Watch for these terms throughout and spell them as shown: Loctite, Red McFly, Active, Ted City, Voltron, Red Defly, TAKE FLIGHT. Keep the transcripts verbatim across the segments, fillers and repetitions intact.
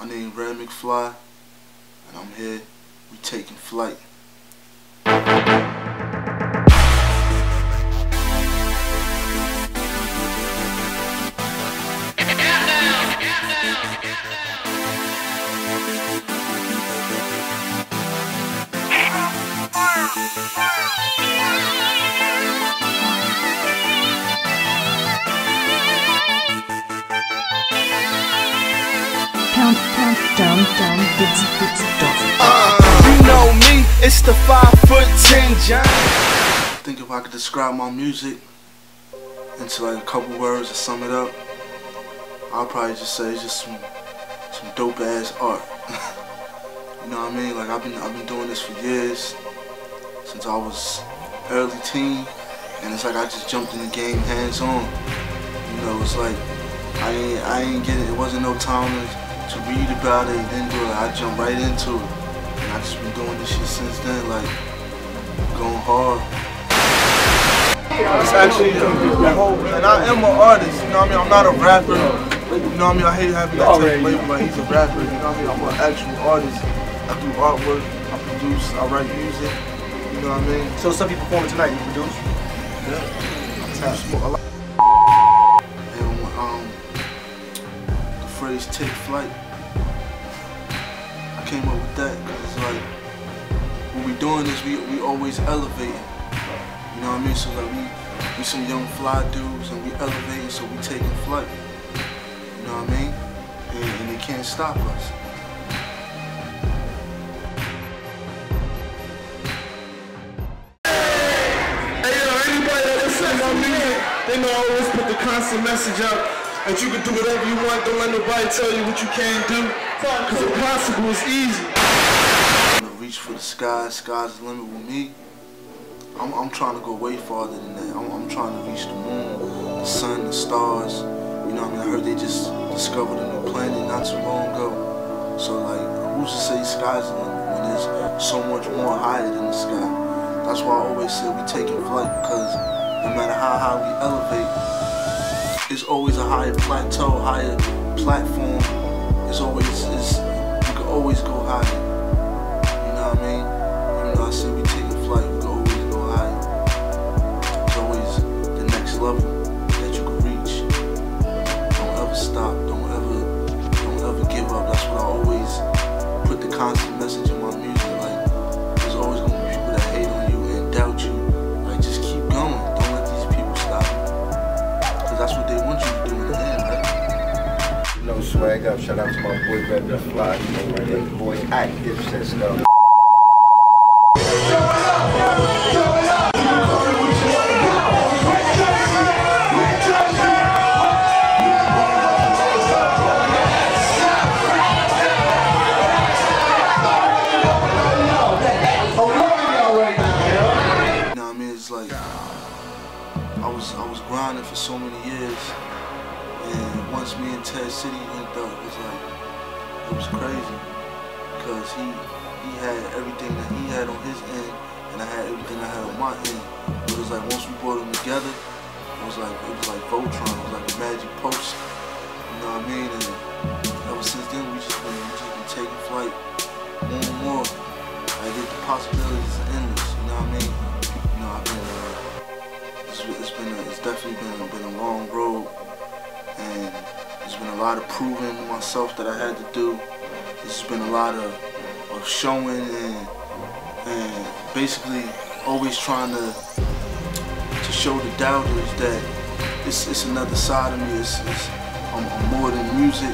My name is Red McFly, and I'm here. We taking flight. Dump, dump, dump, dump, bits, bits, dump. Uh, you know me, it's the five foot ten John. I think if I could describe my music into like a couple words to sum it up, I'll probably just say it's just some some dope ass art. You know what I mean? Like I've been I've been doing this for years, since I was early teen, and it's like I just jumped in the game hands on. You know, it's like I ain't I ain't getting it. Wasn't no time to. to read about it and then do it. I jump right into it. And I've just been doing this shit since then, like, going hard. It's actually the whole, and I am an artist, you know what I mean? I'm not a rapper, you know what I mean? I hate having that type of label, but he's a rapper, you know what I mean? I'm an actual artist. I do artwork, I produce, I write music, you know what I mean? So stuff you perform tonight, you produce? Yeah. I like phrase take flight. I came up with that because it's like what we doing is we we always elevating. You know what I mean? So like we we some young fly dudes and we elevating, so we taking flight. You know what I mean? And, and they can't stop us. Hey yo, anybody that listens to my music, they know I always put the constant message out. And you can do whatever you want, don't let nobody tell you what you can't do. Cause impossible is easy. I'm gonna reach for the sky, sky's the limit with me. I'm, I'm trying to go way farther than that. I'm, I'm trying to reach the moon, the sun, the stars. You know what I mean? I heard they just discovered a new planet not too long ago. So like, who's to say sky's the limit when there's so much more higher than the sky? That's why I always say we taking flight, because no matter how high we elevate, it's always a higher plateau, higher platform. It's always, it's, you can always go higher. You know what I mean? Even though I say we taking flight, you can always go higher. It's always the next level that you can reach. Don't ever stop. Don't ever, don't ever give up. That's what I always put the constant message in my music. Like, there's always gonna be people that hate on you and doubt you. Like, just keep going. Don't let these people stop you. Cause that's what they. No swag up, shout out to my boy Red Defly, my name boy Active says stuff. Show it up, show it up, you know what I mean? It's like I was I was grinding for so many years. And once me and Ted City linked up, it was like, it was crazy. Because he, he had everything that he had on his end, and I had everything I had on my end. It was like, once we brought them together, it was like, it was like Voltron, it was like a magic post. You know what I mean? And ever since then, we just been, we just been taking flight more and more. Like, the possibilities are endless, you know what I mean? You know, I've been, uh, it's, it's been, a, it's definitely been, been a long road. And there's been a lot of proving to myself that I had to do. There's been a lot of, of showing and, and basically always trying to to show the doubters that it's, it's another side of me. It's, it's, I'm, I'm more than music.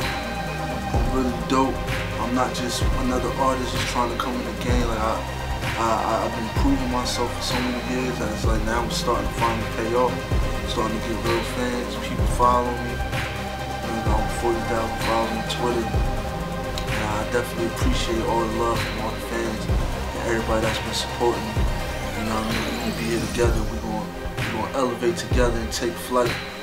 I'm really dope. I'm not just another artist just trying to come in the game. Like I, I, I've been proving myself for so many years that it's like now I'm starting to finally pay off. I'm starting to get real fans, people following me. forty thousand followers on Twitter, and I definitely appreciate all the love from all the fans and everybody that's been supporting me. You know what I mean? We're gonna be here together. We're gonna, we're gonna elevate together and take flight.